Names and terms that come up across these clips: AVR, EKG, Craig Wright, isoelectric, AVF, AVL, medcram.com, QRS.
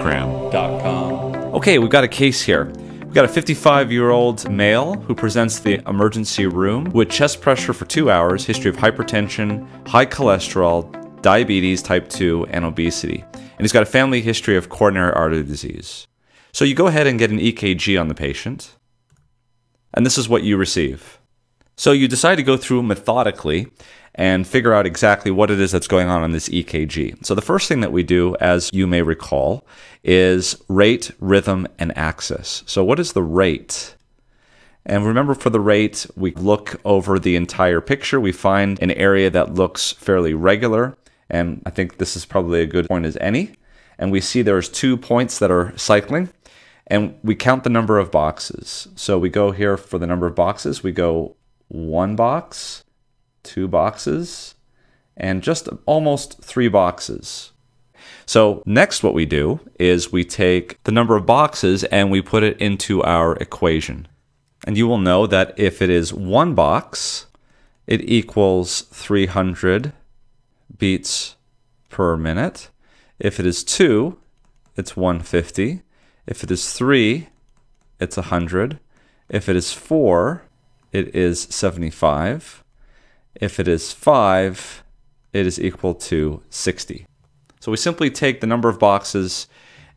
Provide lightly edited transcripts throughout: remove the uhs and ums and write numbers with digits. medcram.com. Okay, we've got a case here. We've got a 55-year-old male who presents the emergency room with chest pressure for 2 hours, history of hypertension, high cholesterol, diabetes type 2, and obesity. And he's got a family history of coronary artery disease. So you go ahead and get an EKG on the patient, and this is what you receive. So you decide to go through methodically and figure out exactly what it is that's going on in this EKG. So the first thing that we do, as you may recall, is rate, rhythm, and axis. So what is the rate? And remember, for the rate, we look over the entire picture. We find an area that looks fairly regular, and I think this is probably a good point as any. And we see there's 2 points that are cycling, and we count the number of boxes. So we go here for the number of boxes. We go 1 box, 2 boxes, and just almost 3 boxes. So next what we do is we take the number of boxes and we put it into our equation. And you will know that if it is 1 box, it equals 300 beats per minute. If it is 2, it's 150. If it is 3, it's 100. If it is 4, it is 75. If it is 5, it is equal to 60. So we simply take the number of boxes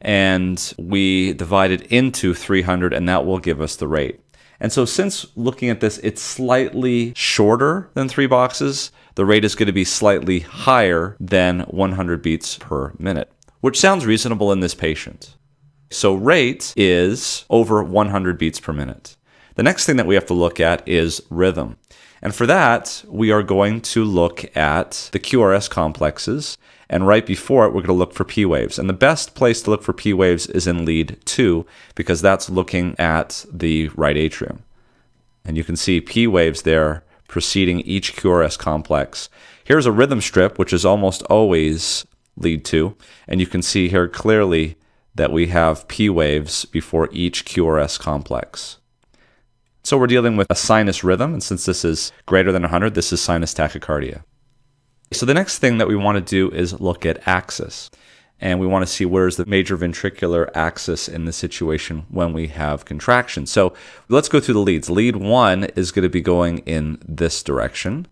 and we divide it into 300, and that will give us the rate. And so since looking at this, it's slightly shorter than 3 boxes, the rate is going to be slightly higher than 100 beats per minute, which sounds reasonable in this patient. So rate is over 100 beats per minute. The next thing that we have to look at is rhythm. And for that, we are going to look at the QRS complexes. And right before it, we're going to look for P waves. And the best place to look for P waves is in lead 2, because that's looking at the right atrium. And you can see P waves there preceding each QRS complex. Here's a rhythm strip, which is almost always lead 2. And you can see here clearly that we have P waves before each QRS complex. So we're dealing with a sinus rhythm, and since this is greater than 100, this is sinus tachycardia. So the next thing that we want to do is look at axis, and we want to see where's the major ventricular axis in the situation when we have contraction. So let's go through the leads. Lead 1 is going to be going in this direction.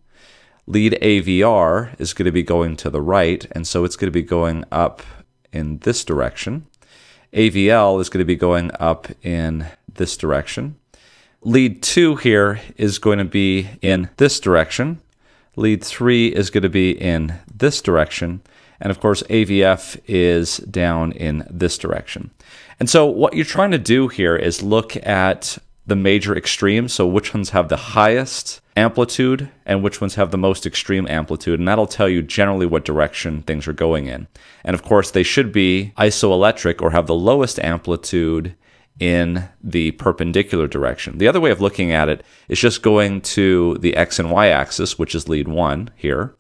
Lead AVR is going to be going to the right, and so it's going to be going up in this direction. AVL is going to be going up in this direction. Lead 2 here is going to be in this direction. Lead 3 is going to be in this direction. And of course, AVF is down in this direction. And so what you're trying to do here is look at the major extremes. So which ones have the highest amplitude and which ones have the most extreme amplitude. And that'll tell you generally what direction things are going in. And of course, they should be isoelectric or have the lowest amplitude in the perpendicular direction. The other way of looking at it is just going to the X and Y axis, which is lead 1 here,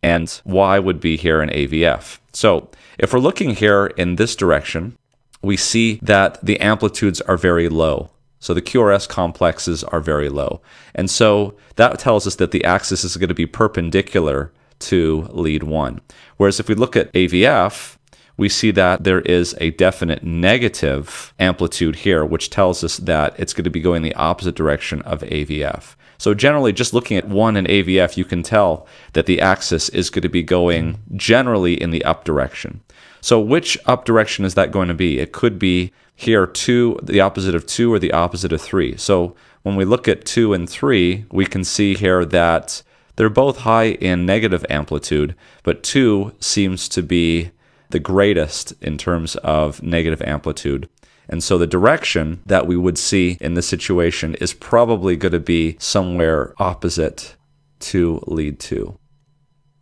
and Y would be here in AVF. So if we're looking here in this direction, we see that the amplitudes are very low. So the QRS complexes are very low. And so that tells us that the axis is going to be perpendicular to lead 1. Whereas if we look at AVF, we see that there is a definite negative amplitude here, which tells us that it's going to be going the opposite direction of AVF. So generally, just looking at 1 and AVF, you can tell that the axis is going to be going generally in the up direction. So which up direction is that going to be? It could be here 2, the opposite of 2, or the opposite of 3. So when we look at 2 and 3, we can see here that they're both high in negative amplitude, but 2 seems to be the greatest in terms of negative amplitude. And so the direction that we would see in this situation is probably going to be somewhere opposite to lead 2.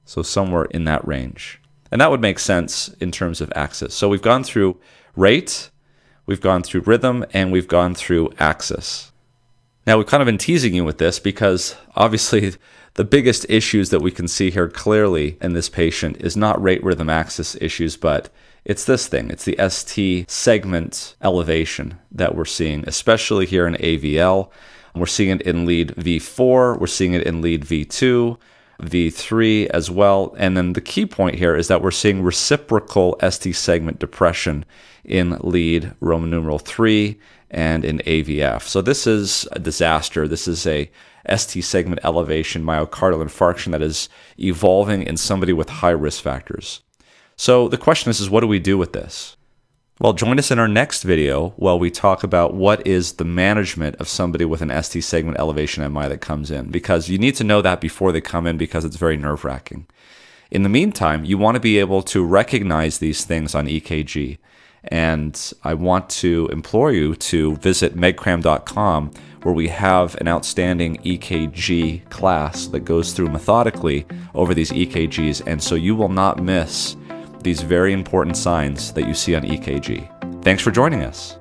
So somewhere in that range. And that would make sense in terms of axis. So we've gone through rate, we've gone through rhythm, and we've gone through axis. Now, we've kind of been teasing you with this because obviously the biggest issues that we can see here clearly in this patient is not rate, rhythm, axis issues, but it's this thing. It's the ST segment elevation that we're seeing, especially here in AVL. We're seeing it in lead V4. We're seeing it in lead V2. the 3 as well. And then the key point here is that we're seeing reciprocal ST segment depression in lead Roman numeral 3 and in AVF. So this is a disaster. This is a ST segment elevation myocardial infarction that is evolving in somebody with high risk factors. So the question is, what do we do with this? Well, join us in our next video while we talk about what is the management of somebody with an ST segment elevation MI that comes in, because you need to know that before they come in because it's very nerve-wracking. In the meantime, you want to be able to recognize these things on EKG, and I want to implore you to visit medcram.com, where we have an outstanding EKG class that goes through methodically over these EKGs, and so you will not miss these very important signs that you see on EKG. Thanks for joining us.